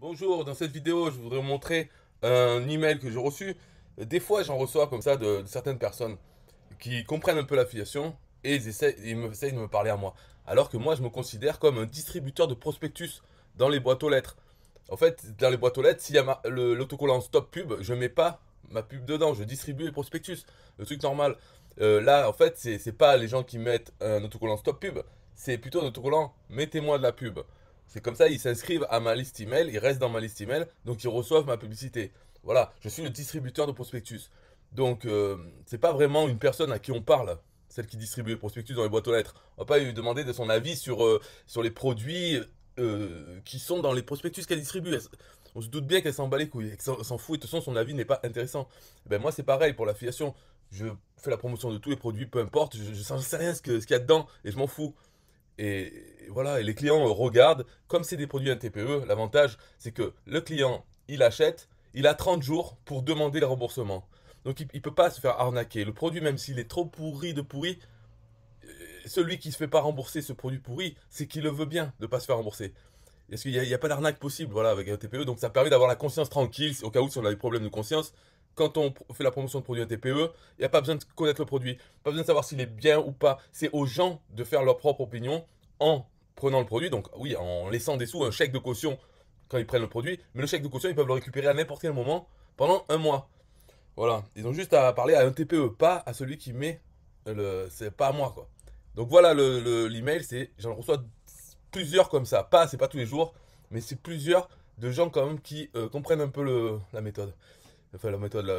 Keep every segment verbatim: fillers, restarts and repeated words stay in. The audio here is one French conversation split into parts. Bonjour, dans cette vidéo, je voudrais vous montrer un email que j'ai reçu. Des fois, j'en reçois comme ça de, de certaines personnes qui comprennent un peu l'affiliation et ils essayent, ils me, essayent de me parler à moi. Alors que moi, je me considère comme un distributeur de prospectus dans les boîtes aux lettres. En fait, dans les boîtes aux lettres, s'il y a l'autocollant stop pub, je ne mets pas ma pub dedans, je distribue les prospectus. Le truc normal. Euh, là, en fait, ce n'est pas les gens qui mettent un autocollant stop pub, c'est plutôt un autocollant mettez-moi de la pub. C'est comme ça, ils s'inscrivent à ma liste email, ils restent dans ma liste email, donc ils reçoivent ma publicité. Voilà, je suis le distributeur de prospectus. Donc, euh, ce n'est pas vraiment une personne à qui on parle, celle qui distribue les prospectus dans les boîtes aux lettres. On ne va pas lui demander de son avis sur, euh, sur les produits euh, qui sont dans les prospectus qu'elle distribue. Elle, on se doute bien qu'elle s'en bat les couilles, qu'elle s'en fout, et de toute façon, son avis n'est pas intéressant. Et ben, moi, c'est pareil pour l'affiliation. Je fais la promotion de tous les produits, peu importe, je ne sais rien ce qu'il y a dedans et je m'en fous. Et voilà, et les clients regardent, comme c'est des produits N T P E, l'avantage c'est que le client, il achète, il a trente jours pour demander le remboursement. Donc il ne peut pas se faire arnaquer. Le produit, même s'il est trop pourri de pourri, celui qui ne se fait pas rembourser ce produit pourri, c'est qu'il le veut bien de ne pas se faire rembourser. Parce qu'il n'y a, a pas d'arnaque possible, voilà, avec N T P E, donc ça permet d'avoir la conscience tranquille, au cas où si on a des problèmes de conscience. Quand on fait la promotion de produits N T P E, il n'y a pas besoin de connaître le produit, pas besoin de savoir s'il est bien ou pas. C'est aux gens de faire leur propre opinion en prenant le produit. Donc oui, en laissant des sous, un chèque de caution quand ils prennent le produit. Mais le chèque de caution, ils peuvent le récupérer à n'importe quel moment pendant un mois. Voilà, ils ont juste à parler à un N T P E, pas à celui qui met le... C'est pas à moi, quoi. Donc voilà, l'email, le, le, c'est j'en reçois plusieurs comme ça. Pas, c'est pas tous les jours, mais c'est plusieurs de gens quand même qui euh, comprennent un peu le, la méthode. Enfin, la méthode, la,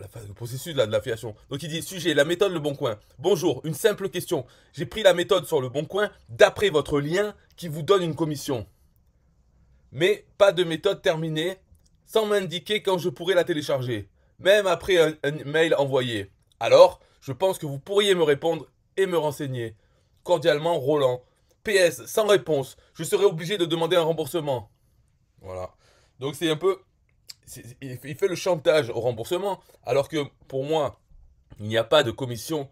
la, le processus là, de l'affiliation. Donc, il dit, sujet, la méthode Le Bon Coin. Bonjour, une simple question. J'ai pris la méthode sur Le Bon Coin d'après votre lien qui vous donne une commission. Mais pas de méthode terminée sans m'indiquer quand je pourrais la télécharger. Même après un, un mail envoyé. Alors, je pense que vous pourriez me répondre et me renseigner. Cordialement, Roland. P S, sans réponse, je serai obligé de demander un remboursement. Voilà. Donc, c'est un peu... Il fait le chantage au remboursement, alors que pour moi, il n'y a pas de commission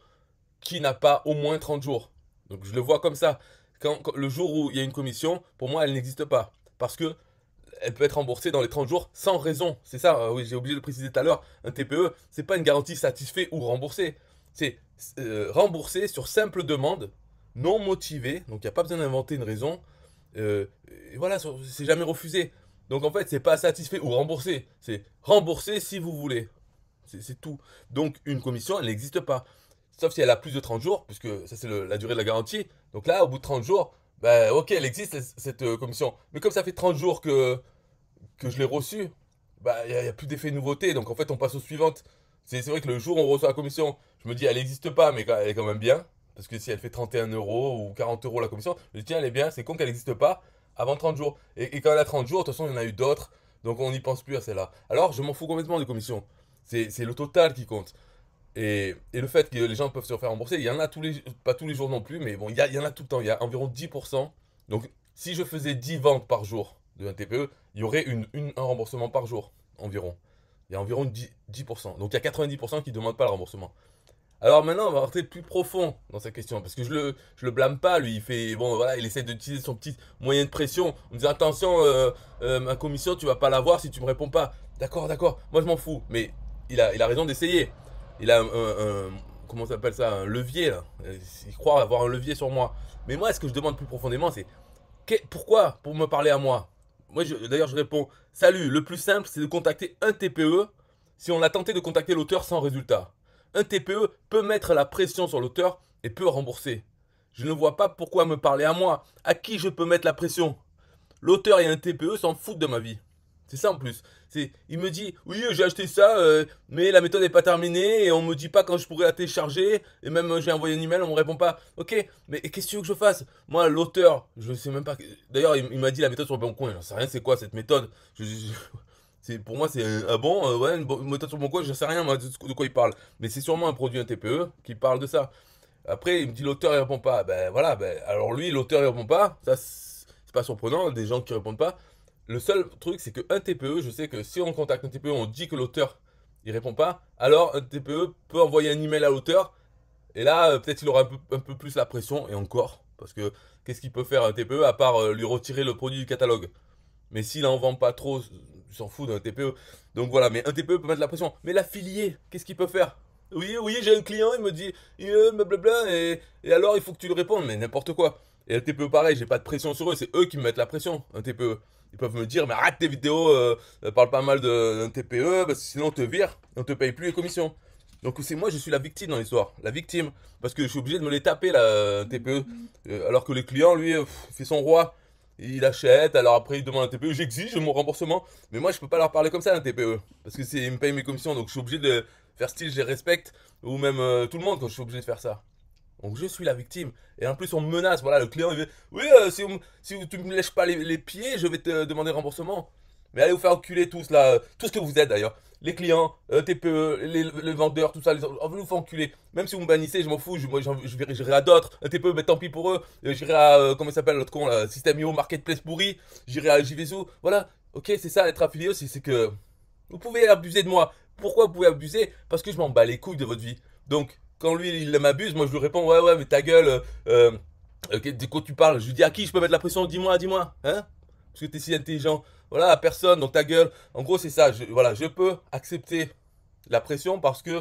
qui n'a pas au moins trente jours. Donc je le vois comme ça. Quand, quand, le jour où il y a une commission, pour moi, elle n'existe pas. Parce qu'elle peut être remboursée dans les trente jours sans raison. C'est ça, euh, oui, j'ai oublié de le préciser tout à l'heure. Un T P E, ce n'est pas une garantie satisfait ou remboursée. C'est euh, remboursé sur simple demande, non motivée. Donc il n'y a pas besoin d'inventer une raison. Euh, et voilà, c'est jamais refusé. Donc en fait, c'est pas satisfait ou remboursé, c'est remboursé si vous voulez, c'est tout. Donc une commission, elle n'existe pas, sauf si elle a plus de trente jours, puisque ça c'est la durée de la garantie. Donc là, au bout de trente jours, bah, ok, elle existe cette euh, commission. Mais comme ça fait trente jours que, que je l'ai reçue, bah, il n'y a, a plus d'effet nouveauté, donc en fait on passe aux suivantes. C'est vrai que le jour où on reçoit la commission, je me dis elle n'existe pas, mais elle est quand même bien, parce que si elle fait trente et un euros ou quarante euros la commission, je dis tiens elle est bien, c'est con qu'elle n'existe pas. Avant trente jours. Et, et quand elle a trente jours, de toute façon, il y en a eu d'autres. Donc, on n'y pense plus à celle-là. Alors, je m'en fous complètement des commissions. C'est le total qui compte. Et, et le fait que les gens peuvent se faire rembourser, il y en a tous les, pas tous les jours non plus, mais bon, il y, a, il y en a tout le temps. Il y a environ dix pour cent. Donc, si je faisais dix ventes par jour de un T P E, il y aurait une, une, un remboursement par jour environ. Il y a environ dix pour cent. Donc, il y a quatre-vingt-dix pour cent qui ne demandent pas le remboursement. Alors maintenant, on va rentrer plus profond dans sa question, parce que je le, je le blâme pas, lui, il fait, bon, voilà, il essaie d'utiliser son petit moyen de pression, en disant, attention, euh, euh, ma commission, tu vas pas l'avoir si tu me réponds pas. D'accord, d'accord, moi je m'en fous, mais il a, il a raison d'essayer. Il a un, un, un comment ça s'appelle ça, un levier, là. Il croit avoir un levier sur moi. Mais moi, ce que je demande plus profondément, c'est, pourquoi pour me parler à moi? Moi, d'ailleurs, je réponds, salut, le plus simple, c'est de contacter un T P E si on a tenté de contacter l'auteur sans résultat. Un T P E peut mettre la pression sur l'auteur et peut rembourser. Je ne vois pas pourquoi me parler à moi. À qui je peux mettre la pression? L'auteur et un T P E s'en foutent de ma vie. C'est ça en plus. Il me dit, oui, j'ai acheté ça, euh, mais la méthode n'est pas terminée et on ne me dit pas quand je pourrais la télécharger. Et même euh, j'ai envoyé un email, on ne me répond pas. Ok, mais qu'est-ce que tu veux que je fasse? Moi, l'auteur, je ne sais même pas. D'ailleurs, il, il m'a dit la méthode sur Le Bon Coin. Je ne sais rien, c'est quoi cette méthode? je, je, je... Pour moi, c'est un ah bon, euh, ouais, une méthode sur Bon Coin, je ne sais rien moi, de, de quoi il parle. Mais c'est sûrement un produit N T P E qui parle de ça. Après, il me dit l'auteur ne répond pas. Ben voilà, ben, alors lui, l'auteur ne répond pas. Ça, c'est pas surprenant, des gens qui ne répondent pas. Le seul truc, c'est qu'un T P E, je sais que si on contacte un T P E, on dit que l'auteur ne répond pas. Alors, un T P E peut envoyer un email à l'auteur. Et là, euh, peut-être il aura un peu, un peu plus la pression, et encore. Parce que qu'est-ce qu'il peut faire un T P E à part euh, lui retirer le produit du catalogue? Mais s'il en vend pas trop, je s'en fous d'un T P E. Donc voilà, mais un T P E peut mettre la pression. Mais l'affilié, qu'est-ce qu'il peut faire? Oui, oui, j'ai un client, il me dit euh, blablabla, et, et alors il faut que tu lui répondes, mais n'importe quoi. Et un T P E pareil, j'ai pas de pression sur eux, c'est eux qui me mettent la pression, un T P E. Ils peuvent me dire, mais arrête tes vidéos, euh, parle pas mal d'un T P E, parce que sinon on te vire, on te paye plus les commissions. Donc c'est moi, je suis la victime dans l'histoire, la victime, parce que je suis obligé de me les taper, la T P E, euh, alors que le client, lui, pff, fait son roi. Il achète, alors après il demande un T P E, j'exige mon remboursement. Mais moi je peux pas leur parler comme ça d'un T P E, parce que c'est, ils me payent mes commissions, donc je suis obligé de faire style, je les respecte, ou même euh, tout le monde quand je suis obligé de faire ça. Donc je suis la victime, et en plus on me menace, voilà, le client il dit, oui, euh, si, si tu me lèches pas les, les pieds, je vais te euh, demander remboursement. Mais allez vous faire enculer tous là, euh, tout ce que vous êtes d'ailleurs, les clients, euh, T P E, les, les vendeurs, tout ça, les, on veut nous faire enculer. Même si vous me bannissez, je m'en fous, je, moi, je verrai, j'irai à d'autres, un T P E, mais tant pis pour eux, euh, j'irai à, euh, comment il s'appelle l'autre con, là, SystemeIO, Marketplace pourri, j'irai à J V S O, voilà, ok, c'est ça, être affilié aussi, c'est que vous pouvez abuser de moi. Pourquoi vous pouvez abuser? Parce que je m'en bats les couilles de votre vie. Donc, quand lui, il m'abuse, moi je lui réponds, ouais, ouais, mais ta gueule, euh, euh, okay, dès que tu parles, je lui dis, à qui je peux mettre la pression? Dis-moi, dis-moi, hein? Parce que t'es si intelligent. Voilà, à personne, donc ta gueule. En gros, c'est ça. Je, voilà, je peux accepter la pression parce que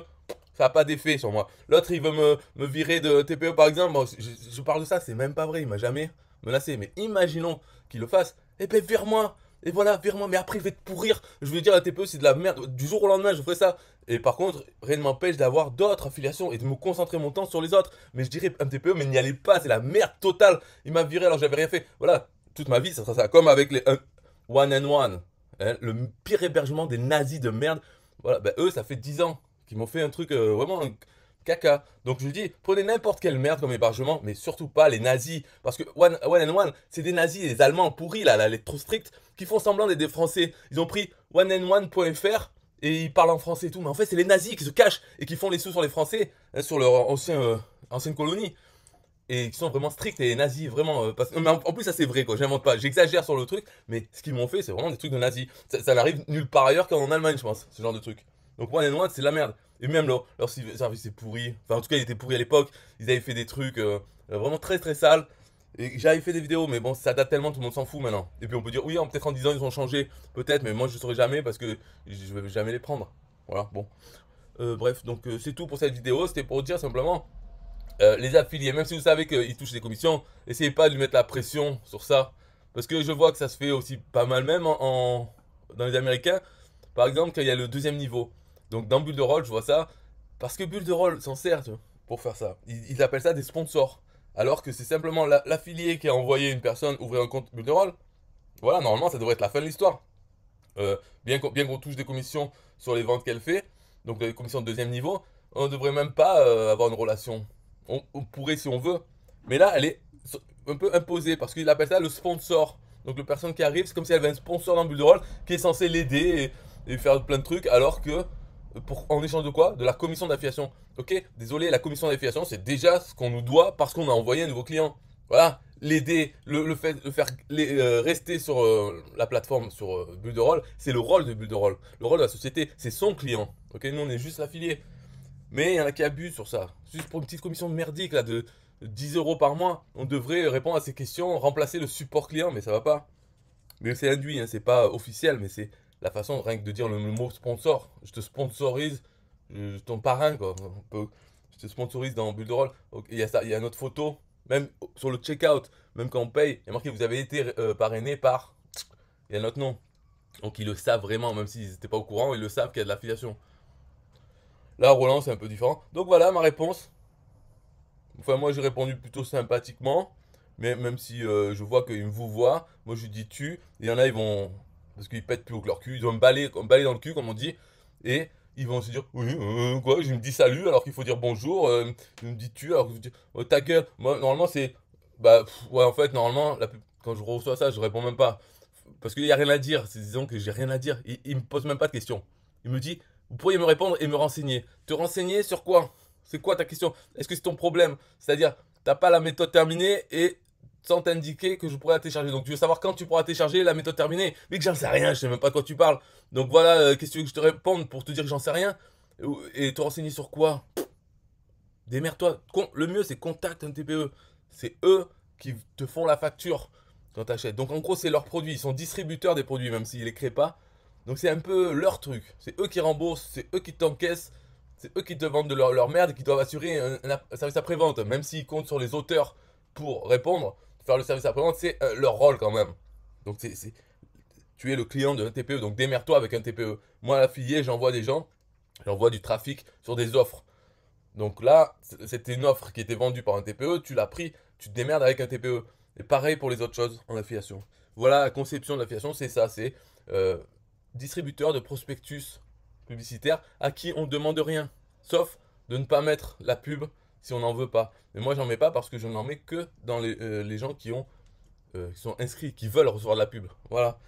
ça n'a pas d'effet sur moi. L'autre, il veut me, me virer de T P E, par exemple. Bon, je, je parle de ça, c'est même pas vrai. Il m'a jamais menacé. Mais imaginons qu'il le fasse. Eh ben, vire-moi. Et voilà, vire-moi. Mais après, je vais te pourrir. Je vais dire à T P E, c'est de la merde. Du jour au lendemain, je ferai ça. Et par contre, rien ne m'empêche d'avoir d'autres affiliations et de me concentrer mon temps sur les autres. Mais je dirais à T P E, mais n'y allez pas. C'est la merde totale. Il m'a viré alors j'avais rien fait. Voilà. Toute ma vie, ça sera ça. Comme avec les One and One, hein, le pire hébergement des nazis de merde. Voilà, ben eux, ça fait dix ans qu'ils m'ont fait un truc euh, vraiment un caca. Donc je dis, prenez n'importe quelle merde comme hébergement, mais surtout pas les nazis. Parce que One, one and One, c'est des nazis, les Allemands pourris, là, là, les trop stricts, qui font semblant d'être des Français. Ils ont pris one and one point F R et ils parlent en français et tout. Mais en fait, c'est les nazis qui se cachent et qui font les sous sur les Français, hein, sur leur ancien, euh, ancienne colonie. Et qui sont vraiment stricts et nazis, vraiment. Euh, parce... mais en, en plus, ça c'est vrai, quoi. J'invente pas, j'exagère sur le truc, mais ce qu'ils m'ont fait, c'est vraiment des trucs de nazis. Ça, ça n'arrive nulle part ailleurs qu'en Allemagne, je pense, ce genre de truc. Donc, One and One, c'est la merde. Et même leur, leur service est pourri. Enfin, en tout cas, il était pourri à l'époque. Ils avaient fait des trucs euh, vraiment très très sales. Et j'avais fait des vidéos, mais bon, ça date tellement, tout le monde s'en fout maintenant. Et puis, on peut dire, oui, peut-être en dix ans, ils ont changé, peut-être, mais moi, je ne saurais jamais parce que je ne vais jamais les prendre. Voilà, bon. Euh, bref, donc, euh, c'est tout pour cette vidéo. C'était pour dire simplement. Euh, les affiliés, même si vous savez qu'ils touchent des commissions, essayez pas de lui mettre la pression sur ça. Parce que je vois que ça se fait aussi pas mal même en, en, dans les Américains. Par exemple, quand il y a le deuxième niveau. Donc dans Builderall, je vois ça. Parce que Builderall s'en sert pour faire ça. Ils, ils appellent ça des sponsors. Alors que c'est simplement l'affilié la, qui a envoyé une personne ouvrir un compte Builderall. Voilà, normalement, ça devrait être la fin de l'histoire. Euh, bien qu'on bien qu'on touche des commissions sur les ventes qu'elle fait, donc les commissions de deuxième niveau, on ne devrait même pas euh, avoir une relation. On, on pourrait si on veut, mais là elle est un peu imposée parce qu'il appelle ça le sponsor. Donc la personne qui arrive, c'est comme si elle avait un sponsor dans Builderall qui est censé l'aider et, et faire plein de trucs, alors que pour, en échange de quoi? De la commission d'affiliation. Ok, désolé, la commission d'affiliation c'est déjà ce qu'on nous doit parce qu'on a envoyé un nouveau client. Voilà, l'aider, le, le fait de faire les, euh, rester sur euh, la plateforme, sur euh, Builderall, c'est le rôle de Builderall. Le rôle de la société, c'est son client. Ok, nous on est juste l'affilié. Mais il y en a qui abusent sur ça. Juste pour une petite commission merdique là, de dix euros par mois, on devrait répondre à ces questions, remplacer le support client, mais ça va pas. Mais c'est induit, hein, c'est pas officiel, mais c'est la façon rien que de dire le mot sponsor. Je te sponsorise, je, ton parrain, quoi. On peut, je te sponsorise dans Builderall. Il y a ça, il y a notre photo, même sur le checkout, même quand on paye, il y a marqué vous avez été euh, parrainé par. Il y a notre nom. Donc ils le savent vraiment, même s'ils n'étaient pas au courant, ils le savent qu'il y a de l'affiliation. Là, Roland, c'est un peu différent. Donc voilà ma réponse. Enfin, moi, j'ai répondu plutôt sympathiquement. Mais même si euh, je vois qu'il me vous voit, moi, je lui dis tu. Il y en a, ils vont... Parce qu'ils pètent plus haut que leur cul. Ils vont me balayer, me balayer dans le cul, comme on dit. Et ils vont se dire, oui, euh, quoi, je me dis salut alors qu'il faut dire bonjour. Euh, je me dis tu alors que je dis, oh, ta gueule. Moi, normalement, c'est... Bah, pff, ouais, en fait, normalement, la... quand je reçois ça, je réponds même pas. Parce qu'il n'y a rien à dire. C'est disons que j'ai rien à dire. Il, il me pose même pas de questions. Il me dit... Vous pourriez me répondre et me renseigner. Te renseigner sur quoi? C'est quoi ta question? Est-ce que c'est ton problème? C'est-à-dire, t'as pas la méthode terminée et sans t'indiquer que je pourrais la télécharger. Donc, tu veux savoir quand tu pourras télécharger la méthode terminée? Mais que j'en sais rien, je sais même pas de quoi tu parles. Donc, voilà, euh, qu'est-ce que tu veux que je te réponde pour te dire que j'en sais rien? Et te renseigner sur quoi? Démerde-toi. Le mieux, c'est contacte un T P E. C'est eux qui te font la facture. quand tu achètes. Donc en gros, c'est leurs produits, ils sont distributeurs des produits, même s'ils ne les créent pas. Donc c'est un peu leur truc, c'est eux qui remboursent, c'est eux qui t'encaissent, c'est eux qui te vendent de leur, leur merde et qui doivent assurer un, un, un service après-vente. Même s'ils comptent sur les auteurs pour répondre, faire le service après-vente, c'est euh, leur rôle quand même. Donc c'est, c'est, tu es le client d'un T P E, donc démerde-toi avec un T P E. Moi, l'affilié, j'envoie des gens, j'envoie du trafic sur des offres. Donc là, c'était une offre qui était vendue par un T P E, tu l'as pris, tu te démerdes avec un T P E. Et pareil pour les autres choses en affiliation. Voilà la conception de l'affiliation, c'est ça, c'est euh, distributeur de prospectus publicitaires à qui on ne demande rien, sauf de ne pas mettre la pub si on n'en veut pas. Mais moi, j'en mets pas parce que je n'en mets que dans les, euh, les gens qui, ont, euh, qui sont inscrits, qui veulent recevoir de la pub. Voilà.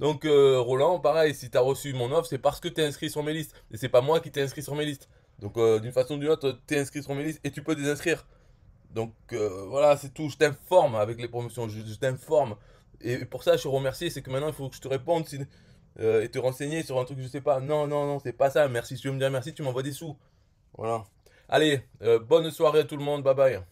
Donc euh, Roland, pareil, si tu as reçu mon offre, c'est parce que tu es inscrit sur mes listes. Et c'est pas moi qui t'ai inscrit sur mes listes. Donc euh, d'une façon ou d'une autre, tu es inscrit sur mes listes et tu peux désinscrire. Donc euh, voilà, c'est tout. Je t'informe avec les promotions, je, je t'informe. Et pour ça, je te remercie. C'est que maintenant, il faut que je te réponde si, euh, et te renseigner sur un truc que je sais pas. Non, non, non, c'est pas ça. Merci, si tu veux me dire merci, tu m'envoies des sous. Voilà. Allez, euh, bonne soirée à tout le monde. Bye bye.